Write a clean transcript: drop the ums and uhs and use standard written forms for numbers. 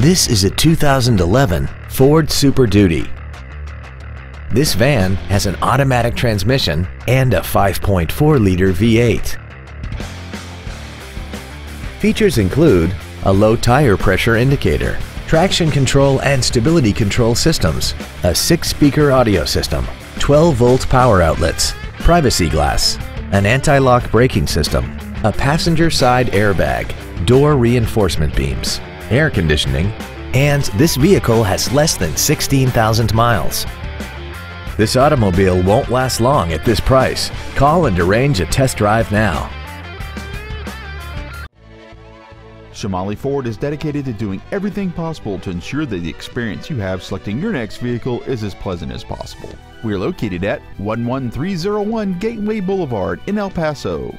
This is a 2011 Ford Super Duty. This van has an automatic transmission and a 5.4-liter V8. Features include a low tire pressure indicator, traction control and stability control systems, a 6-speaker audio system, 12-volt power outlets, privacy glass, an anti-lock braking system, a passenger side airbag, door reinforcement beams, air conditioning, and this vehicle has less than 16,000 miles. This automobile won't last long at this price. Call and arrange a test drive now. Shamaley Ford is dedicated to doing everything possible to ensure that the experience you have selecting your next vehicle is as pleasant as possible. We are located at 11301 Gateway Boulevard in El Paso.